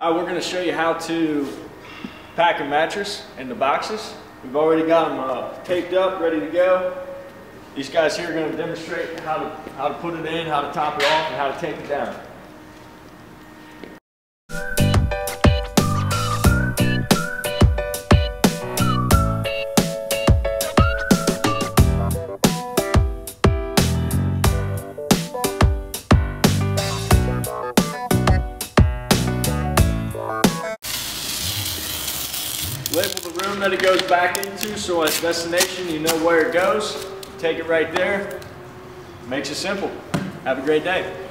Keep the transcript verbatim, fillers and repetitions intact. Uh, we're going to show you how to pack a mattress in the boxes. We've already got them uh, taped up, ready to go. These guys here are going to demonstrate how to, how to put it in, how to top it off, and how to tape it down. Label the room that it goes back into, so as destination you know where it goes. Take it right there. Makes it simple. Have a great day.